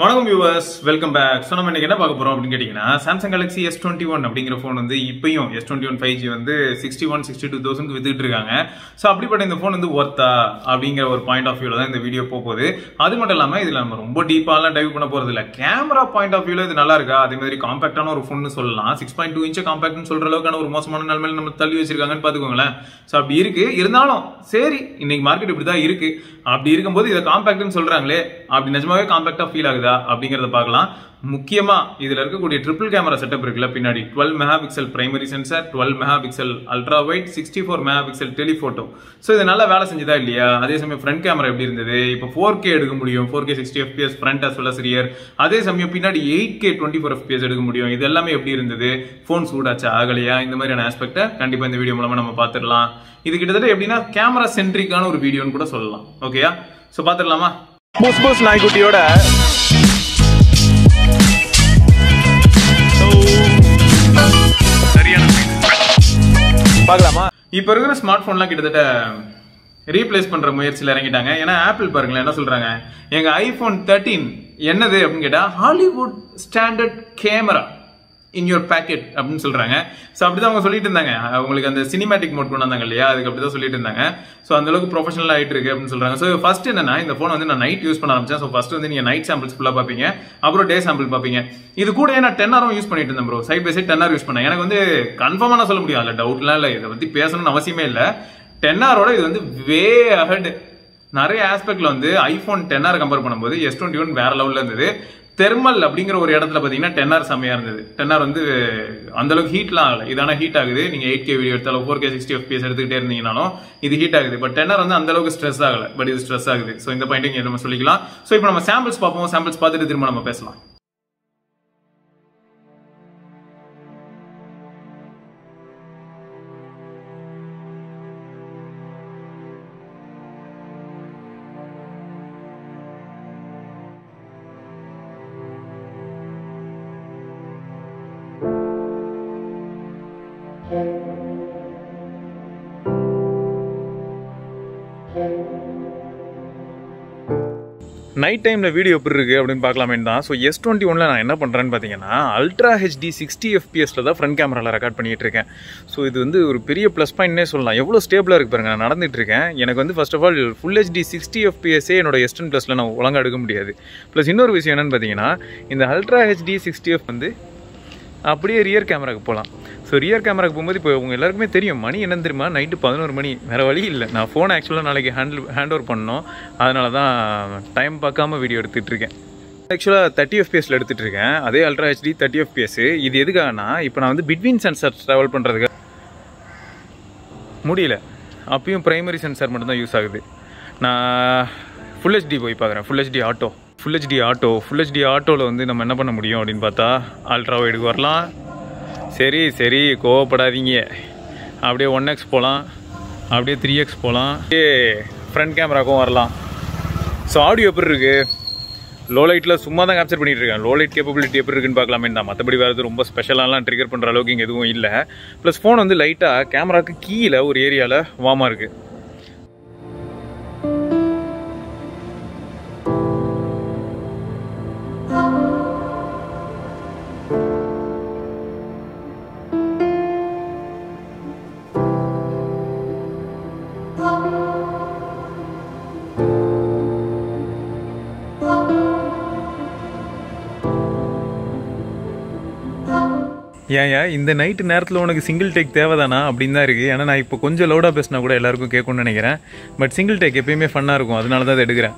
Hello viewers, welcome back. So, we are going to talk Samsung Galaxy S21 phone is S21 5G is 61,000 to 62,000 so the phone is worth the point of view in the video that's why we are very deep dive camera point of view is compact phone 6.2 inch compact so market compact அப்படிங்கறத பார்க்கலாம் முக்கியமா இதுல இருக்கக்கூடிய triple camera setup இருக்குல பின்னாடி 12 megapixel primary sensor 12 megapixel ultra wide 64 megapixel telephoto so இது நல்லா வேலை செஞ்சதா இல்லையா அதே சமயம் ஃப்ரண்ட் கேமரா எப்படி இருந்தது இப்ப 4K எடுக்க முடியும் 4K 60 fps front as well as rear அதே சமயம் பின்னாடி 8K 24 fps எடுக்க முடியும் இது எல்லாமே எப்படி இருந்தது ஃபோன் சூடாச்சா ஆகலையா இந்த மாதிரியான அஸ்பெக்ட்ட கண்டிப்பா இந்த வீடியோ மூலமா நம்ம பாத்துறலாம் இது கிட்டத்தட்ட எப்படினா கேமரா சென்ட்ரிக்கான ஒரு வீடியோன்னு கூட சொல்லலாம் ஓகேயா சோ பாத்துறலாமா புஸ் புஸ் நாய்க்குட்டியோட இப்ப இருக்குற ஸ்மார்ட் போன்லாம் கிட்டத்தட்ட ரீப்ளேஸ் பண்ற முயற்சியில இறங்கிட்டாங்க ஏனா ஆப்பிள் பாருங்க என்ன சொல்றாங்க எங்க iPhone 13 என்னது அப்படினு கேட்டா Hollywood standard camera in your packet அப்படினு சொல்றாங்க சோ அப்படிதான் அவங்க சொல்லிட்டு இருந்தாங்க உங்களுக்கு அந்த சினிமேடிக் மோட் கொண்டு வந்தாங்க இல்லையா அதுக்கு அப்படிதான் சொல்லிட்டு இருந்தாங்க சோ அந்த அளவுக்கு ப்ரொபஷனல் ஆயிட்டு இருக்கு அப்படினு சொல்றாங்க சோ ஃபர்ஸ்ட் என்னன்னா இந்த ஃபோன் நான் நைட் யூஸ் பண்ண ஆரம்பிச்சேன் சோ ஃபர்ஸ்ட் நீங்க நைட் சாம்பிள்ஸ் ஃபுல்லா பாப்பீங்க அப்புறம் டே சாம்பிள் பாப்பீங்க இது கூட நான் 10 hours யூஸ் பண்ணிட்டு இருந்தேன் bro side by side 10 hours use பண்ணேன் எனக்கு கன்ஃபார்மா நான் சொல்ல முடியும் இல்ல டவுட்லாம் இல்ல இத பத்தி பேசணும்னு அவசியமே இல்ல 10 hours ஓட இது வே அஹெட் நிறைய ஆஸ்பெக்ட்ல iPhone XR கம்பேர் பண்ணும்போது S21 வேற லெவல்ல இருந்தது தெர்மல் அப்படிங்கற ஒரு இடத்துல பாத்தீங்கன்னா 10R சமையா இருந்தது 10R அந்த அளவுக்கு ஹீட்லாம் ஆகல இதான ஹீட் ஆகுது நீங்க 8K வீடியோ எடுத்தாலும் 4K 60 fps எடுத்துக்கிட்டே இருந்தீங்கனாலும் இது ஹீட் ஆகுது பட் 10R அந்த அளவுக்கு ஸ்ட்ரெஸ் ஆகல பட் இது ஸ்ட்ரெஸ் ஆகுது சோ இந்த பாயிண்டிங் நம்ம சொல்லிக்கலாம் சோ இப்போ நம்ம சாம்பிள்ஸ் பாப்போம் சாம்பிள்ஸ் பார்த்துட்டு திரும்ப நம்ம பேசலாம் Night time video எப்படி அப்படினு பார்க்கலாம்னு தான் சோ S21 ல நான் என்ன பண்றேன்னு பாத்தீங்கன்னா அல்ட்ரா HD 60 fps ல தான் front camera ல ரெக்கார்ட் பண்ணிட்டு இருக்கேன் சோ இது ஒரு பெரிய ப்ளஸ் பாயிண்ட்னே சொல்லலாம் எவ்வளவு ஸ்டேபிளா இருக்கு பாருங்க நான் நடந்துட்டு இருக்கேன் எனக்கு first of all full HD 60 fps ஏ என்னோட S10 Plus ல நான் ஒழுங்கா எடுக்க முடியாது ப்ளஸ் இன்னொரு விஷயம் என்னன்னு பாத்தீங்கன்னா இந்த அல்ட்ரா HD 60 அப்படியே ரியர் கேமராக்கு போலாம் சோ ரியர் கேமராக்கு போயும்போது இப்போ உங்களுக்கு எல்லாருமே தெரியும் மணி என்ன தெரியுமா நைட் 11 மணி வேற வழி இல்ல நான் ஃபோன் एक्चुअली நாளைக்கு ஹேண்ட் ஓவர் பண்ணனும் அதனால தான் டைம் பார்க்காம வீடியோ எடுத்துட்டு இருக்கேன் एक्चुअली 30 fps ல எடுத்துட்டு இருக்கேன் அதே அல்ட்ரா HD 30 fps இது எதுக்காகனா இப்போ நான் between சென்சார் டிராவல் பண்றதுக்கு முடியல அப்பயும் பிரைமரி சென்சார் மட்டும் தான் யூஸ் ஆகுது நான் full HD போய் பார்க்கறேன் full HD auto ல நம்ம என்ன பண்ண முடியும் அப்படிን பார்த்தா அல்ட்ரா வைடுக்கு வரலாம் சரி சரி கோவப்படாதீங்க அப்படியே 1x போலாம் அப்படியே 3x போலாம் ஏ ஃப்ரண்ட் கேமராக்கும் வரலாம் சோ ஆடியோ எப்படி இருக்கு லோ லைட்ல சும்மா தான் கேப்சர் பண்ணிட்டு இருக்கேன் லோ லைட் கேப்பபிலிட்டி எப்படி இருக்குன்னு பார்க்கலாமே நான் மத்தபடி வேற எதுவும் ரொம்ப ஸ்பெஷலாலாம் ட்ரிகர் பண்ற அளவுக்கு இங்க எதுவும் இல்ல ப்ளஸ் ஃபோன் லைட்டா கேமராக்கு கீழ ஒரு ஏரியால வார்மா இருக்கு ஏயா இந்த நைட் நேரத்துல உங்களுக்கு சிங்கிள் டேக் தேவைதானா அப்படின் தான் இருக்கு ஏன்னா நான் இப்போ கொஞ்சம் லவுடா பேசினா கூட எல்லாருக்கும் கேட்கும்னு நினைக்கிறேன் பட் சிங்கிள் டேக் எப்பயுமே ஃபன்னா இருக்கும் அதனால தான் இதை எடுக்கிறேன்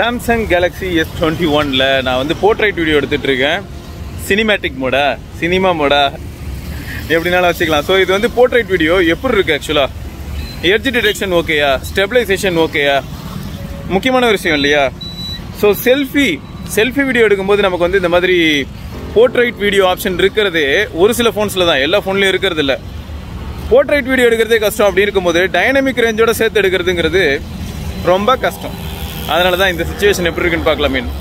Samsung Galaxy S21 ல நான் போர்ட்ரைட் வீடியோ எடுத்துட்டு இருக்கேன் சினிமேட்டிக் மோடா சினிமா மோடா எப்படினாலும் வச்சுக்கலாம் ஸோ இது போர்ட்ரைட் வீடியோ எப்படி இருக்கு ஆக்சுவலா எட்ஜ் டிடெக்ஷன் ஓகேயா ஸ்டெபிலைசேஷன் ஓகேயா முக்கியமான ஒரு விஷயம் இல்லையா ஸோ செல்ஃபி வீடியோ எடுக்கும்போது நமக்கு இந்த மாதிரி போர்ட்ரைட் வீடியோ ஆப்ஷன் இருக்கிறதே ஒரு சில ஃபோன்ஸில் தான் எல்லா ஃபோன்லையும் இருக்கிறது இல்லை போர்ட்ரைட் வீடியோ எடுக்கிறதே கஷ்டம் அப்படி இருக்கும்போது டைனமிக் ரேஞ்சோட சேர்த்து எடுக்கிறதுங்கிறது ரொம்ப கஷ்டம் அதனால தான் இந்த சுச்சுவேஷன் எப்படி இருக்குன்னு பார்க்கலாம்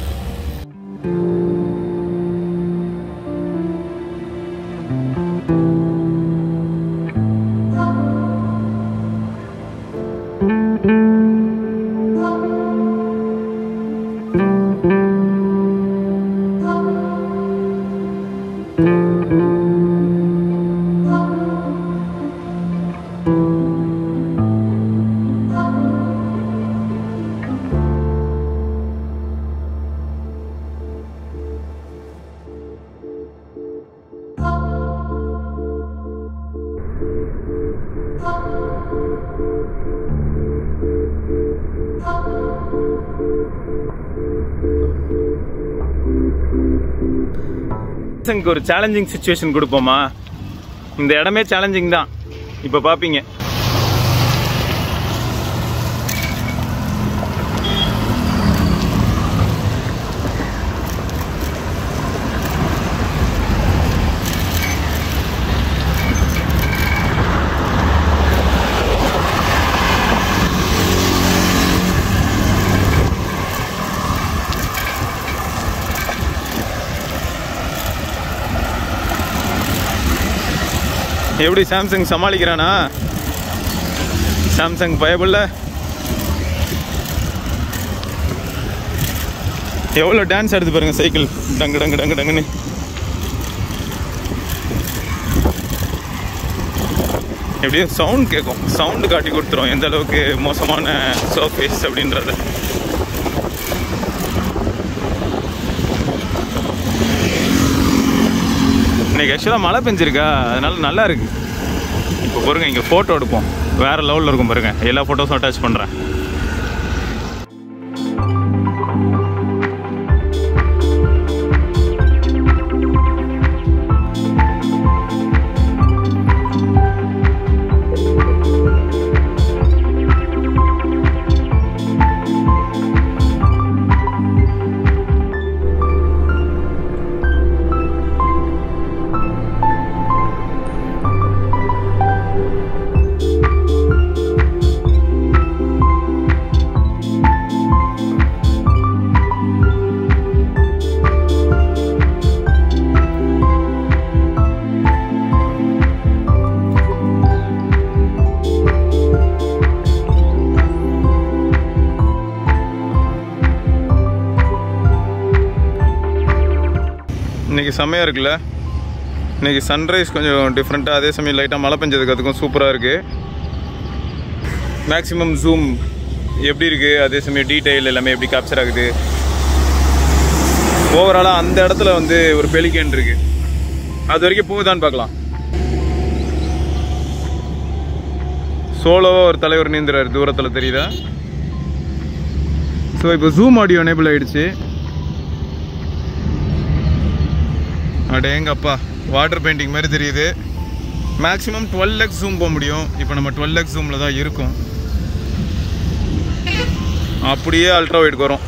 Samsung is a challenging situation. This is challenging. Now, let's see. Every Samsung Somali Grana Samsung Bible Yolo dance at the cycle. Dung dung dung dung. Every sound sound got you good throw in the look Mosaman surface of Indra. Actually, I'm going to take a photo. I'm going to touch சமையா இருக்குல இன்னைக்கு sunrise கொஞ்சம் டிஃபரண்டா அதே சமயம் லைட்டா மழை பெஞ்சதுக்கு சூப்பரா இருக்கு maximum zoom எப்படி இருக்கு அதே சமயம் டீடைல் எல்லாமே எப்படி கேப்சர் ஆகுது ஓவராலா அந்த இடத்துல வந்து ஒரு பெலிகன் இருக்கு அது வரைக்கும் போகுதான்னு பார்க்கலாம் சோலோவா ஒரு தலைவர் நீந்துறாரு தூரத்துல தெரியுதா சோ இப்போ ஜூம் ஆடியோ எனேபிள் ஆயிடுச்சு அடேங்கப்பா வாட்டர் பெயிண்டிங் மாதிரி தெரியுது maximum 12 லக்ஸ் ஜூம் போக முடியும் இப்போ நம்ம 12 லக்ஸ் ஜூம்ல தான் இருக்கும் அப்படியே அல்ட்ரா வைட்க்கு வரோம்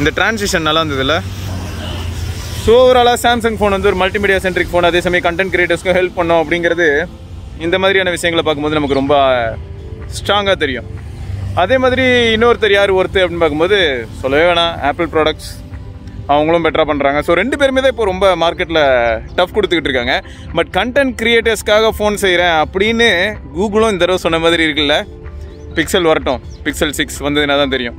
இந்த டிரான்சிஷன் நல்லா இருந்ததுல சோ ஓவராலா Samsung phone வந்து ஒரு மல்டிமீடியா சென்ட்ரிக் phone அதே சமயம் கண்டென்ட் கிரியேட்டர்ஸ்க்கு ஹெல்ப் பண்ணோம் அப்படிங்கிறது இந்த மாதிரியான விஷயங்களை பாக்கும்போது நமக்கு ரொம்ப ஸ்ட்ராங்கா தெரியும் அதே மாதிரி இன்னொருத்தர் யார் ஒருத்தர் அப்படி பாக்கும்போது சொல்லவே வேணாம் Apple products அவங்களும் பெட்டரா பண்றாங்க சோ ரெண்டு பேருமே தான் இப்போ ரொம்ப மார்க்கெட்ல டஃப் கொடுத்துக்கிட்டு இருக்காங்க பட் கண்டென்ட் கிரியேட்டர்ஸ்க்காக ஃபோன் செய்றேன் அப்படினு கூகுளும் இந்த தடவை சொன்ன மாதிரி இருக்குல்ல பிக்சல் வரட்டும் பிக்சல் 6 வந்ததுனா தான் தெரியும்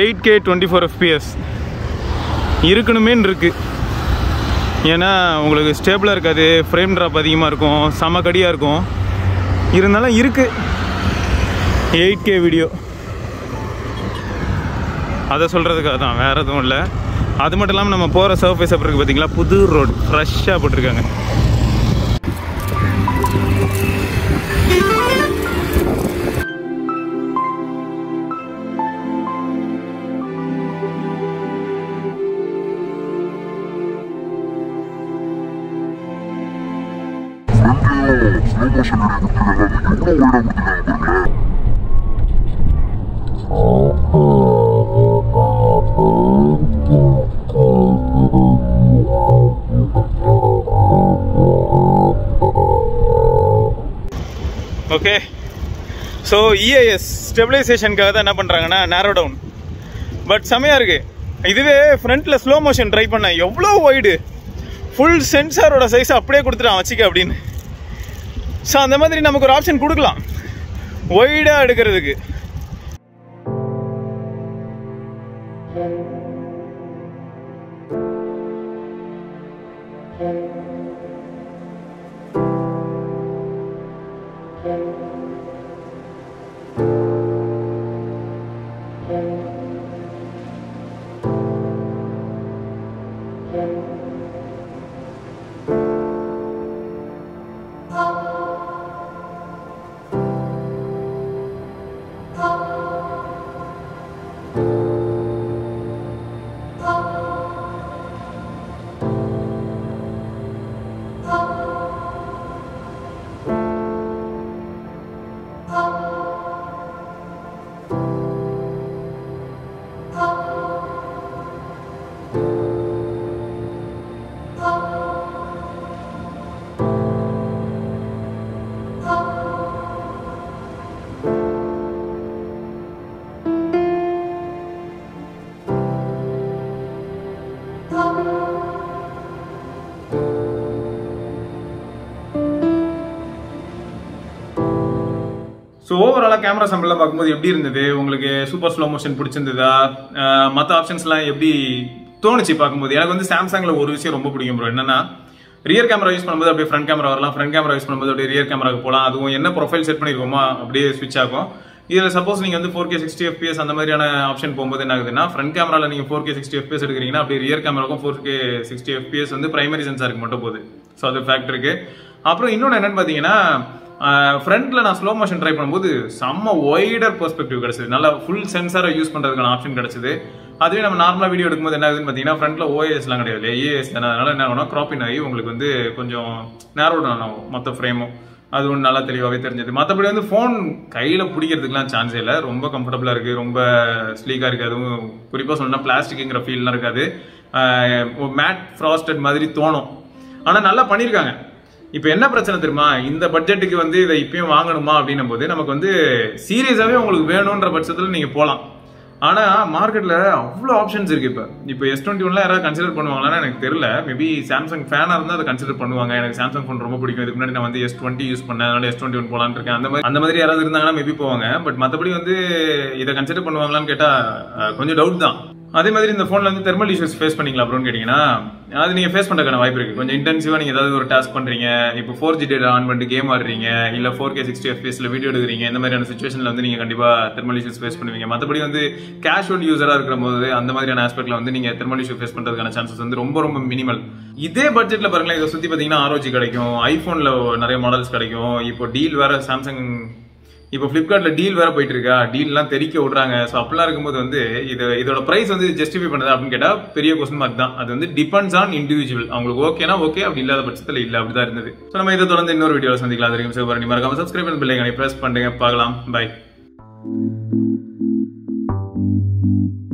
$8K 24 FPS இருக்கணுமேன்னு இருக்கு ஏனா உங்களுக்கு ஸ்டேபிளா இருக்காது ஃப்ரேம் டிராப் அதிகமா இருக்கும் சமகடியா இருக்கும் இருந்தாலும் இருக்கு 8K வீடியோ அத சொல்றதுக்காக தான் வேற எதுவும் இல்ல அது மட்டும் இல்லாம நம்ம போற சர்ஃபேஸ் அப்படி இருக்கு பாத்தீங்களா புது ரோட் ஃப்ரெஷ்ஷா போட்டுருக்காங்க Okay, so EAS stabilization kaga enna pandranga na narrow down but samaya irukku iduve front la slow motion try panna evlo wide full sensor oda size appadiye kuduthran vachika appdin so andha madri namakku or option kudukalam wide ah edukiradhukku So overall camera sample la paakumbodhu eppadi irundhathu ungalku super slow motion pidichindhatha matha options la eppadi thonichi paakumbodhu enakku vandu Samsung la oru vishayam romba pidikum bro enna na rear camera use pannumbodhu apdi front camera varalam front camera use pannumbodhu apdi rear camera ku polam adhu enna profile set pannirukoma apdi switch aagum idhula suppose neenga vandu 4K 60 fps andha maariyana option pogumbodhu enna aguduna front camera la neenga 4K 60 fps edukringina apdi rear camera ku 4K 60 fps vandu primary sensor ku mattum podhu so adu fact irukku appo innona enna pathina front la slow motion try பண்ணும்போது செம்ம wider perspective கிடைச்சது நல்ல full sensor use பண்றதுக்கான option கிடைச்சது அதுவே நம்ம நார்மலா video எடுக்கும்போது என்ன ஆகுதுன்னு பாத்தீங்கன்னா frontல OIS லாம் கிடையாது AIS தான அதனால என்ன ஆகும்னா crop in ஆகி உங்களுக்கு வந்து கொஞ்சம் narrow down ஆகும் மொத்த ஃப்ரேமும் அது ஒண்ணு நல்லா தெளிவாவே தெரிஞ்சது மத்தபடி வந்து ஃபோன் கையில பிடிக்கிறதுக்குலாம் சான்ஸே இல்ல ரொம்ப கம்ஃபர்ட்டபிளா இருக்கு ரொம்ப ஸ்லீக்கா இருக்கு அதுவும் குறிப்பா சொன்னா பிளாஸ்டிக்ங்கற ஃபீல்லாம் இருக்காது மேட் ஃப்ராஸ்டட் மாதிரி தோணும் ஆனா நல்லா பண்ணிருக்காங்க இப்போ என்ன பிரச்சனை தெரியுமா இந்த பட்ஜெட்டுக்கு வந்து இதை இப்பயும் வாங்கணுமா அப்படினும்போது நமக்கு வந்து சீரியஸாவே உங்களுக்கு வேணும்ன்ற பட்சத்துல நீங்க போலாம் ஆனா மார்க்கெட்ல அவ்வளோ ஆப்ஷன்ஸ் இருக்கு இப்போ இப்போ S21ல யாராவது கன்சிடர் பண்ணுவாங்களான்னு எனக்கு தெரியல மேபி Samsung ஃபேனா இருந்தா அதை கன்சிடர் பண்ணுவாங்க எனக்கு Samsung ஃபோன் ரொம்ப பிடிக்கும் இதுக்கு முன்னாடி நான் வந்து S20 யூஸ் பண்ணேன் அதனால S21 போலான்னு இருக்கேன் அந்த மாதிரி யாராவது இருந்தாங்கன்னா மேபி போவாங்க பட் மத்தபடி வந்து இதை கன்சிடர் பண்ணுவாங்களான்னு கேட்டா கொஞ்சம் டவுட் தான் அதே மாதிரி இந்த ஃபோன்ல வந்து தெர்மல் இஷ்யூஸ் ஃபேஸ் பண்ணீங்களா அப்படின்னு கேட்டீங்கன்னா அது நீங்க ஃபேஸ் பண்றதுக்கான வாய்ப்பு இருக்கு கொஞ்சம் இன்டென்சிவா நீங்க ஏதாவது ஒரு டாஸ்க் பண்றீங்க இப்போ 4G டேட்டா ஆன் பண்ணிட்டு கேம் ஆடுறீங்க இல்ல 4K 60 fpsல வீடியோ எடுக்கிறீங்க இந்த மாதிரியான சிச்சுவேஷன்ல வந்து நீங்க கண்டிப்பா தெர்மல் இஷ்யூஸ் ஃபேஸ் பண்ணுவீங்க மத்தபடி வந்து கேஷுவல் யூசரா இருக்கும்போது அந்த மாதிரியான ஆஸ்பெக்ட்ல வந்து நீங்க தெர்மல் இஷ்யூ ஃபேஸ் பண்றதுக்கான சான்சஸ் வந்து ரொம்ப ரொம்ப மினிமல் இதே பட்ஜெட்ல பாருங்களேன் இதை சுத்தி பாத்தீங்கன்னா ROG கிடைக்கும் ஐபோன்ல நிறைய மாடல்ஸ் கிடைக்கும் இப்போ டீல் வேற Samsung இப்போ Flipkartல டீல் வேற போயிட்டு இருக்கா டீல்லாம் தெரிக்க விடுறாங்க ஸோ அப்படிலாம் இருக்கும்போது வந்து இதோட பிரைஸ் வந்து ஜஸ்டிஃபை பண்ணுறது அப்படின்னு கேட்டால் பெரிய கொஸ்டின் மார்க் தான் அது வந்து டிபெண்ட்ஸ் ஆன் இண்டிவிஜுவல் அவங்களுக்கு ஓகேனா ஓகே அப்படி இல்லாத பட்சத்தில் இல்லை அப்படிதான் இருந்தது ஸோ நம்ம இதை தொடர்ந்து இன்னொரு வீடியோவில் சந்திக்கலாம் அது வரைக்கும் சரி மறக்காம சப்ஸ்கிரைப் பண்ணி பெல் ஐகானை பிரஸ் பண்ணுங்க பார்க்கலாம் பை